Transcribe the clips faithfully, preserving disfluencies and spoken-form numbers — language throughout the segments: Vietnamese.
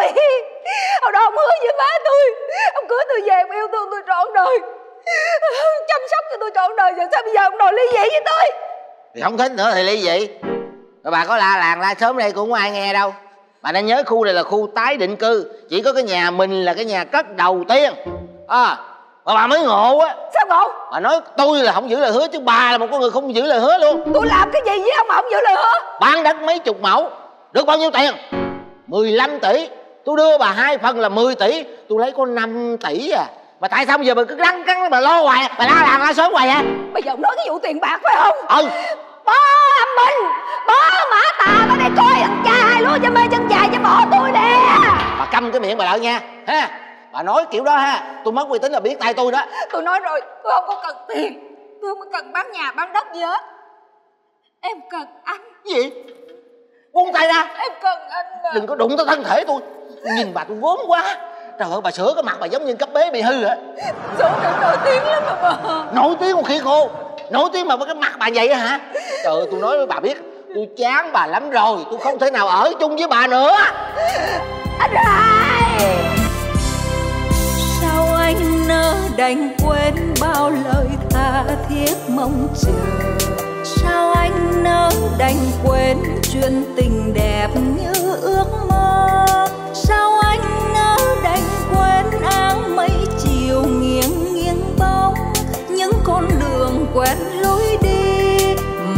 tôi. Hồi đó ông hứa với má tôi, ông cưới tôi về, ông yêu tôi, tôi trọn đời, chăm sóc cho tôi trọn đời. Giờ sao bây giờ ông đòi ly dị với tôi? Thì không thích nữa thì ly dị. Rồi bà có la làng la sớm đây cũng không ai nghe đâu. Bà nên nhớ khu này là khu tái định cư, chỉ có cái nhà mình là cái nhà cất đầu tiên. À, mà bà mới ngộ á. Sao ngộ? Bà nói tôi là không giữ lời hứa, chứ bà là một con người không giữ lời hứa luôn. Tôi làm cái gì với ông mà không giữ lời hứa? Bán đất mấy chục mẫu, được bao nhiêu tiền? mười lăm tỷ. Tôi đưa bà hai phần là mười tỷ, tôi lấy có năm tỷ à. Mà tại sao bây giờ bà cứ lăn cắn, bà lo hoài, bà la làng la xóm hoài vậy? Bây giờ ông nói cái vụ tiền bạc phải không? Ừ. Bó âm Minh, bó Mã Tà tới đây coi ăn cha hai lúa cho mê chân dài cho bỏ tôi nè. Bà câm cái miệng bà lại nha ha. Bà nói kiểu đó ha, tôi mất uy tín là biết tay tôi đó. Tôi nói rồi, tôi không có cần tiền, tôi không cần bán nhà bán đất gì hết. Em cần anh. Gì? Buông tay ra. Em cần anh. Đừng có đụng tới thân thể tôi. Nhìn bà tôi gốm quá. Trời ơi, bà sửa cái mặt bà giống như cấp bế bị hư hả? Sửa được nổi tiếng lắm mà bà. Nổi tiếng một khi khô, nổi tiếng mà với cái mặt bà vậy hả? Trời ơi, tôi nói với bà biết, tôi chán bà lắm rồi, tôi không thể nào ở chung với bà nữa. Anh Hai, sao anh nỡ đành quên bao lời tha thiết mong chờ? Sao anh nỡ đành quên chuyện tình đẹp như ước mơ? Sao anh nỡ đành quên áng mấy chiều nghiêng nghiêng bóng, những con đường quen lối đi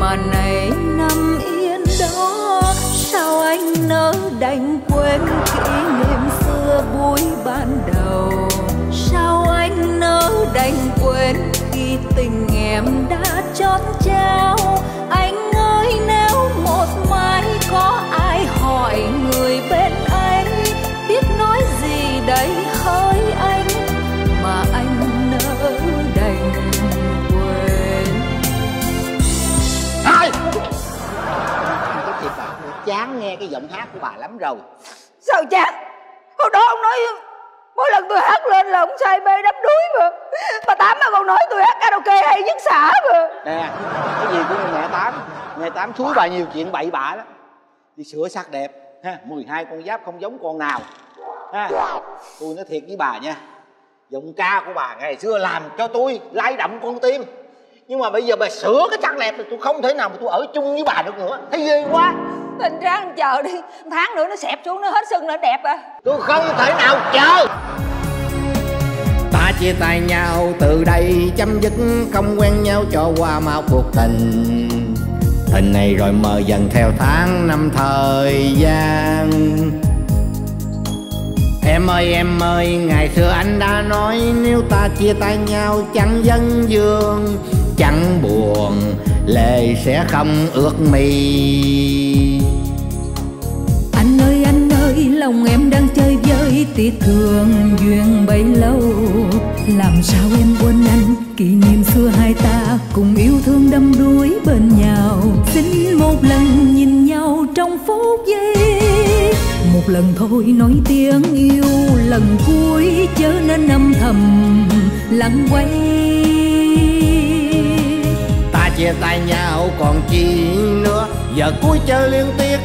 mà này nằm yên đó? Sao anh nỡ đành quên kỷ niệm xưa buổi ban đầu? Sao anh nỡ đành quên khi tình em đã chót trao? Anh ơi, nếu một mai có ai hỏi người bên ấy, biết nói gì đây hỡi anh mà anh nỡ đành quên. Ai? Cái thiệt bà chán nghe cái giọng hát của bà lắm rồi. Sao chán? Hồi đó ông nói mỗi lần tôi hát lên là ông say mê đắm đuối mà. Bà Tám mà còn nói tôi hát karaoke hay nhất xã mà. Nè, cái gì của mẹ Tám, mẹ Tám thúi bà nhiều chuyện bậy bạ lắm. Đi sửa sắc đẹp ha, mười hai con giáp không giống con nào ha. Tôi nói thiệt với bà nha, giọng ca của bà ngày xưa làm cho tôi lay động con tim. Nhưng mà bây giờ bà sửa cái sắc đẹp thì tôi không thể nào mà tôi ở chung với bà được nữa. Thấy ghê quá. Thành ra anh chờ đi, tháng nữa nó xẹp xuống, nó hết sưng là đẹp à. Tôi không thể nào chờ. Ta chia tay nhau, từ đây chấm dứt, không quen nhau cho qua mau cuộc tình. Tình này rồi mờ dần theo tháng năm thời gian. Em ơi em ơi, ngày xưa anh đã nói nếu ta chia tay nhau chẳng dâng dương, chẳng buồn, lệ sẽ không ướt mi. Anh ơi anh ơi, lòng em đang chơi với tiếc thương duyên bấy lâu. Làm sao em quên anh, kỷ niệm xưa hai ta cùng yêu thương đắm đuối bên nhau. Xin một lần nhìn nhau trong phút giây, một lần thôi nói tiếng yêu lần cuối, chớ nên âm thầm lặng quay. Chia tay nhau còn chi nữa, giờ cuối chơi liên tiếc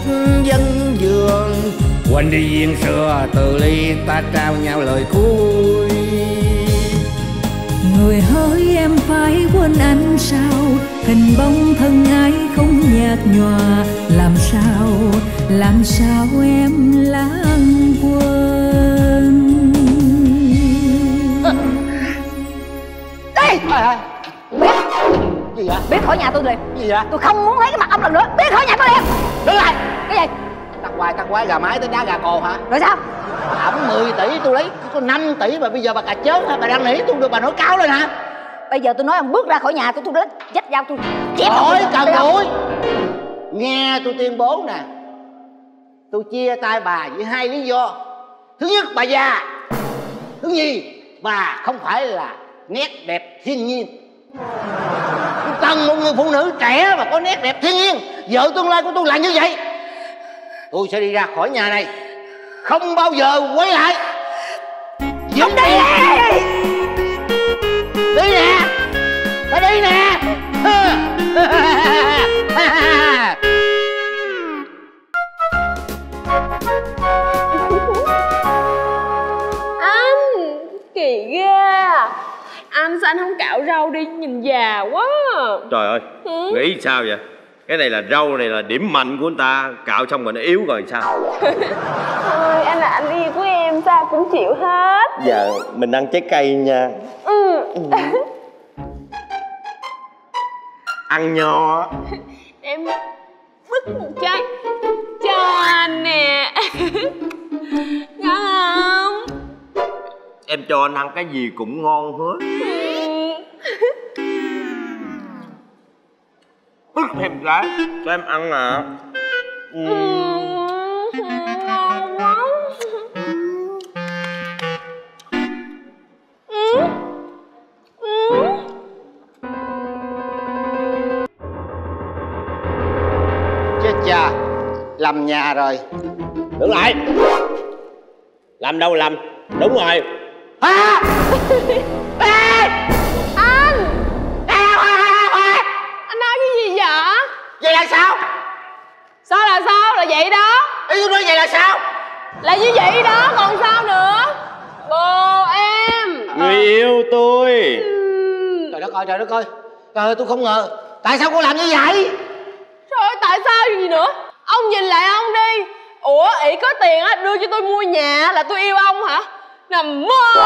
dân dường. Quên đi duyên xưa, từ ly ta trao nhau lời cuối. Người hỡi em phải quên anh sao, hình bóng thân ái không nhạt nhòa. Làm sao, làm sao em lãng quên. Đây! Gì vậy? Biết khỏi nhà tôi liền. Gì vậy? Tôi không muốn lấy cái mặt ông lần nữa. Biết khỏi nhà tôi liền. Đứng lại. Cái gì? Tắc hoài tắc quái gà mái tới đá gà cồ hả? Rồi sao? Ẩm mười tỷ tôi lấy có năm tỷ mà bây giờ bà cà chớn hả? Bà đang nỉ tôi được, bà nổi cáo lên hả? Bây giờ tôi nói ông bước ra khỏi nhà tôi, tôi lấy dách dao tôi chém ông. Ôi cần đuổi. Nghe tôi tuyên bố nè, tôi chia tay bà với hai lý do. Thứ nhất, bà già. Thứ nhì, bà không phải là nét đẹp thiên nhiên. Cần một người phụ nữ trẻ mà có nét đẹp thiên nhiên. Vợ tương lai của tôi là như vậy. Tôi sẽ đi ra khỏi nhà này, không bao giờ quay lại. Dũng đi nè. Đi nè. Ta đi nè. anh sao anh không cạo râu đi, nhìn già quá. Trời ơi, ừ. Nghĩ sao vậy? Cái này là râu này là điểm mạnh của anh ta, cạo xong rồi nó yếu rồi sao? Thôi anh là anh yêu của em, sao cũng chịu hết. Giờ mình ăn trái cây nha. Ừ. Ăn nho. Em bứt một trái cho nè. Ngon không? Em cho anh ăn cái gì cũng ngon hết. Bứt thêm trái cho em ăn à. Ừ. Ngon quá. Ừ. Ừ. Chết cha, làm nhà rồi. Đứng lại. Làm đâu làm. Đúng rồi. À! À! Anh! À, à, à, à. Anh nói cái gì vậy? Vậy là sao? Sao là sao? Là vậy đó. Ý tôi nói vậy là sao? Là như vậy đó, còn sao nữa? Bồ em! Người yêu tôi! Ừ. Trời đất ơi, trời đất ơi! Trời ơi, tôi không ngờ! Tại sao cô làm như vậy? Trời ơi, tại sao gì nữa? Ông nhìn lại ông đi! Ủa, ỷ có tiền á, đưa cho tôi mua nhà là tôi yêu ông hả? Nằm mơ đi.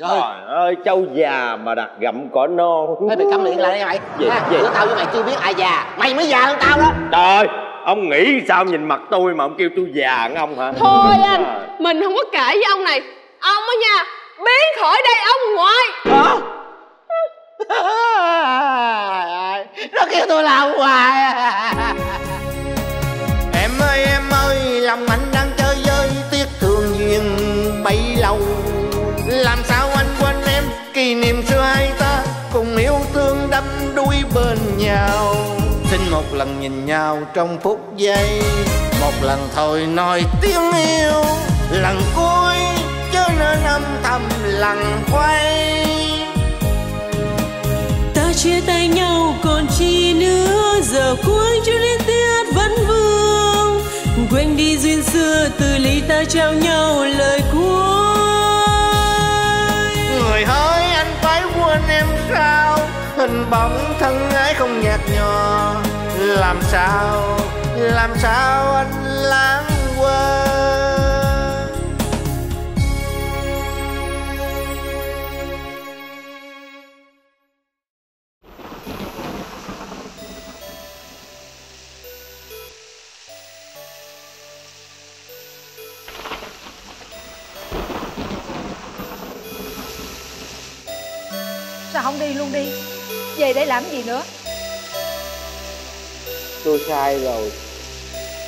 Trời ơi, trâu già mà đặt gặm cỏ non. Ê, mày câm miệng lại đây mày. Gì? À, gì? Giữa tao với mày chưa biết ai già. Mày mới già hơn tao đó. Trời ơi, ông nghĩ sao nhìn mặt tôi mà ông kêu tôi già nghe ông hả? Thôi anh, à. Mình không có cãi với ông này. Ông á nha, biến khỏi đây ông ngoại. Hả? Nó kêu tôi là ông ngoại. Em ơi, em ơi, lòng anh đang chơi với tiếc thương duyên bấy lâu. Làm sao anh quên em, kỷ niệm xưa hai ta cùng yêu thương đắm đuối bên nhau. Xin một lần nhìn nhau trong phút giây, một lần thôi nói tiếng yêu. Lần cuối chớ nên âm thầm lặng quay. Ta chia tay nhau còn chi nữa, giờ cuối cho đến tiết vẫn vương. Quên đi duyên xưa, từ ly ta trao nhau lời cuối. Người hỡi, anh phải quên em sao? Hình bóng thân ái không nhạt nhòa. Làm sao, làm sao anh lãng quên? Sao không đi luôn đi? Về để làm gì nữa? Tôi sai rồi.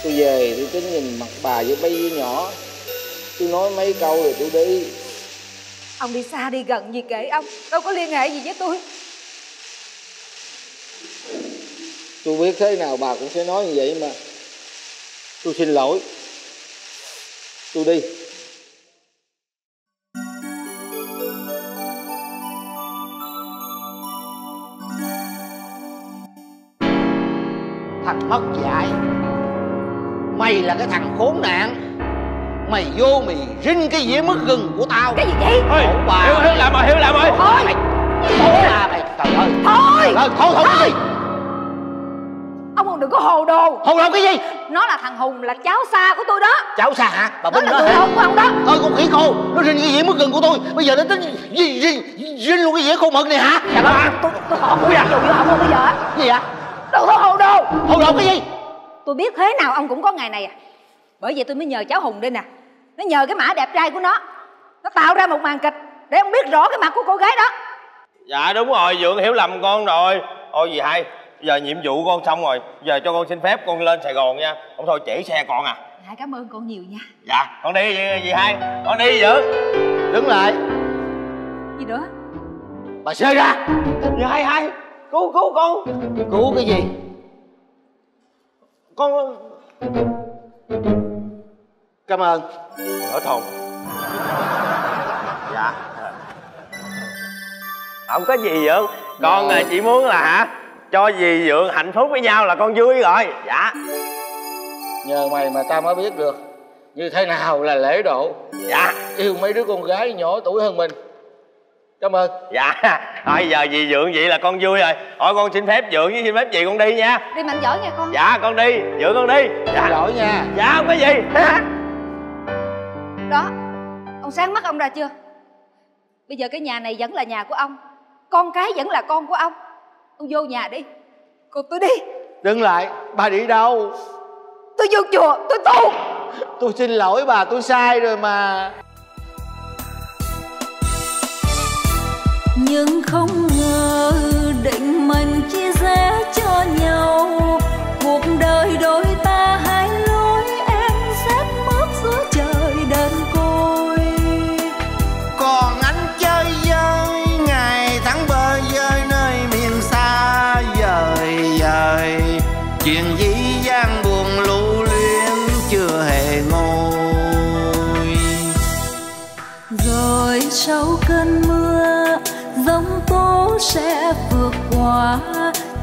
Tôi về tôi cứ nhìn mặt bà với mấy đứa nhỏ. Tôi nói mấy câu rồi tôi đi. Ông đi xa đi gần gì kệ ông, đâu có liên hệ gì với tôi. Tôi biết thế nào bà cũng sẽ nói như vậy mà. Tôi xin lỗi. Tôi đi. Mất dạy. Mày là cái thằng khốn nạn. Mày vô mày rinh cái dĩa mứt gừng của tao. Cái gì vậy? Ôi, bà hiểu, hiểu làm rồi, hiểu làm rồi. Thôi mày, là mày. Trời ơi. Thôi. Thôi, thôi, thôi, thôi. Ông còn đừng có hồ đồ. Hồ đồ cái gì? Nó là thằng Hùng, là cháu xa của tôi đó. Cháu xa hả? Bà Binh đó. Nó là người ông của ông đó. Ôi con khỉ khô, nó rinh cái dĩa mứt gừng của tôi. Bây giờ nó tính rinh luôn cái dĩa khô mực này hả? Trời ơi, tôi hỏi cái gì với ông bây giờ á. Gì vậy? Đồ thôi hồ đồ. Hồ đồ cái gì? Tôi biết thế nào ông cũng có ngày này à. Bởi vậy tôi mới nhờ cháu Hùng đây nè. Nó nhờ cái mã đẹp trai của nó, nó tạo ra một màn kịch để ông biết rõ cái mặt của cô gái đó. Dạ đúng rồi, Dượng hiểu lầm con rồi. Ôi dì hai, giờ nhiệm vụ con xong rồi. Giờ cho con xin phép con lên Sài Gòn nha. Ông thôi chỉ xe con à. Dạ cảm ơn con nhiều nha. Dạ con đi dì hai. Con đi Dượng. Đứng lại. Gì nữa? Bà xê ra. Dì hai hai. Cứu, cứu con. Cứu cái gì? Con... Cảm ơn. Ở thùng. Dạ. Không có gì Dượng. Con dạ. Chỉ muốn là hả cho dì Dượng hạnh phúc với nhau là con vui rồi. Dạ. Nhờ mày mà tao mới biết được như thế nào là lễ độ. Dạ. Yêu mấy đứa con gái nhỏ tuổi hơn mình. Cảm ơn. Dạ thôi giờ dì dượng vậy là con vui rồi. Hỏi con xin phép dượng với xin phép dì con đi nha. Đi mạnh giỏi nha con. Dạ con đi, dượng con đi. Dạ giỏi nha. Dạ không có gì. Đó, ông sáng mắt ông ra chưa? Bây giờ cái nhà này vẫn là nhà của ông, con cái vẫn là con của ông. Ông vô nhà đi. Còn tôi đi. Đừng lại, bà đi đâu? Tôi vô chùa, tôi tu. Tôi xin lỗi bà, tôi sai rồi mà. Nhưng không ngờ định mình chia rẽ cho nhau, cuộc đời đôi ta hai lối, em sét mướt giữa trời đơn côi. Còn anh chơi vơi ngày tháng bờ vơi nơi miền xa vời vời, chuyện dĩ vãng buồn lưu luyến chưa hề ngồi. Rồi sau cơn mưa giông tố sẽ vượt qua,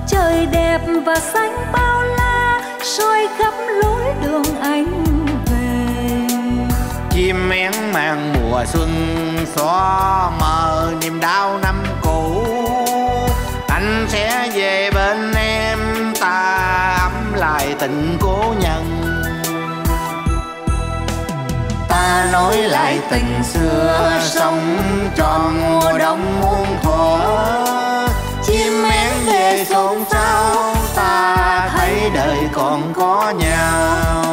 trời đẹp và xanh bao la soi khắp lối đường anh về. Chim én mang mùa xuân xóa mờ niềm đau năm cũ, anh sẽ về bên em ta ấm lại tình cố nhân. Ta nối lại tình xưa sống tròn mùa đông muôn thuở, chim én về xôn xao ta thấy đời còn có nhau.